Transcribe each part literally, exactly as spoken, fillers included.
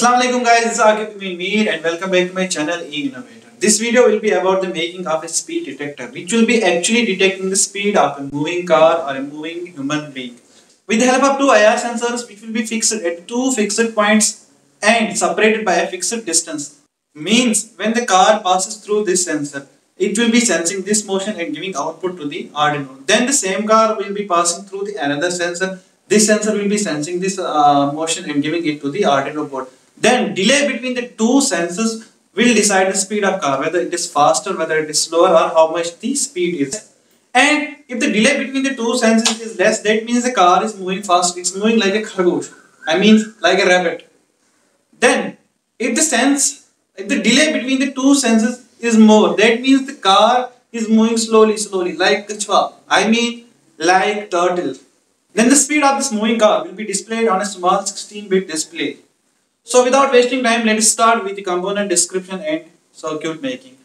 Assalamualaikum guys, this is R K P Mir and welcome back to my channel E-Innovator. This video will be about the making of a speed detector, which will be actually detecting the speed of a moving car or a moving human being. With the help of two I R sensors which will be fixed at two fixed points and separated by a fixed distance. Means when the car passes through this sensor, it will be sensing this motion and giving output to the Arduino. Then the same car will be passing through the another sensor. This sensor will be sensing this uh, motion and giving it to the Arduino board. Then delay between the two sensors will decide the speed of car, whether it is faster, whether it is slower, or how much the speed is. And if the delay between the two sensors is less, that means the car is moving fast. It's moving like a khargosh. I mean, like a rabbit. Then, if the sense, if the delay between the two sensors is more, that means the car is moving slowly, slowly, like kachwa. I mean, like turtle. Then the speed of this moving car will be displayed on a small sixteen bit display. So without wasting time, let us start with the component description and circuit making.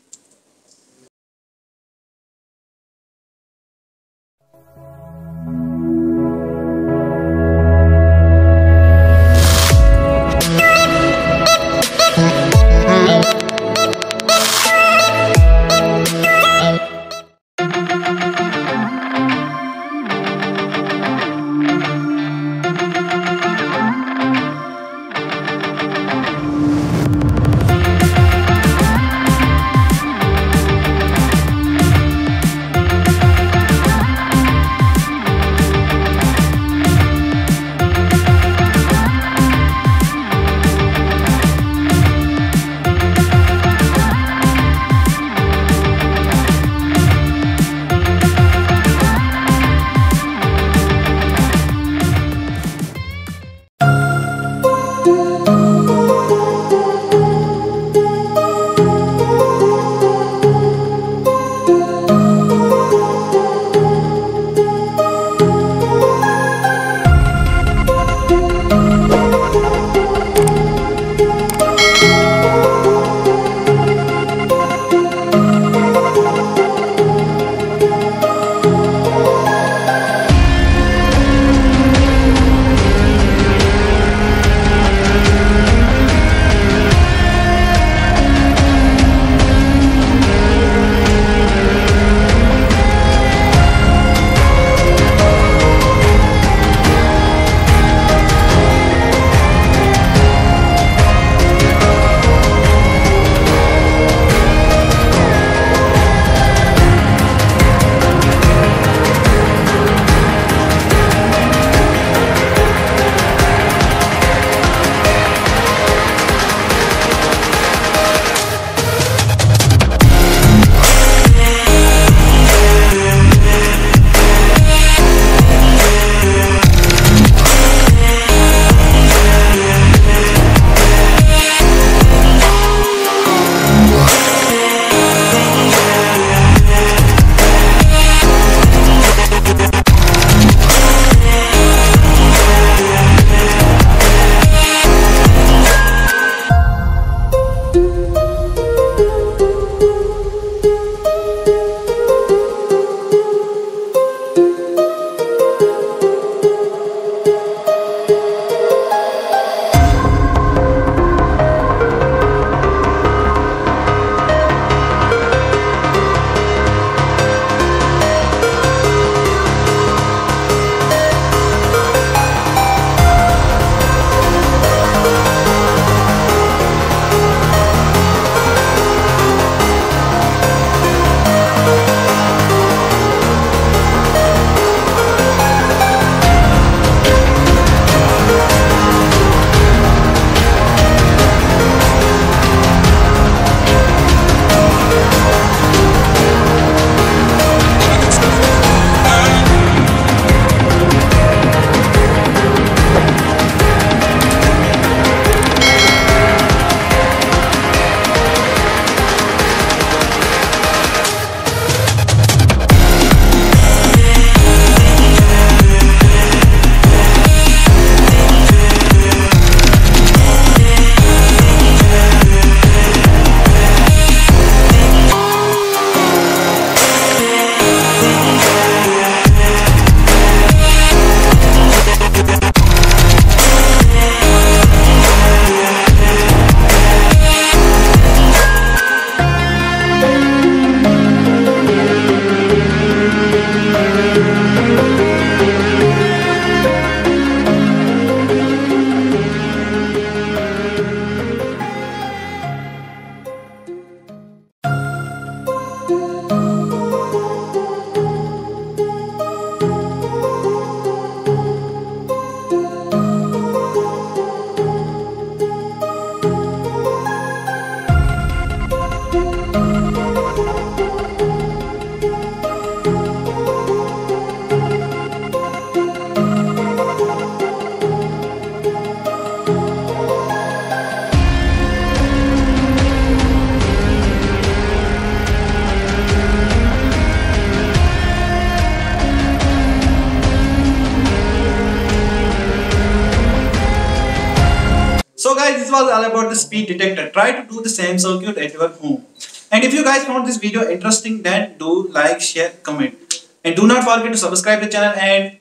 was all about the speed detector. Try to do the same circuit at your home. And if you guys found this video interesting, then do like, share, comment. And do not forget to subscribe to the channel and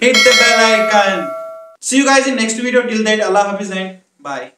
hit the bell icon. See you guys in next video. Till then, Allah Hafiz and bye.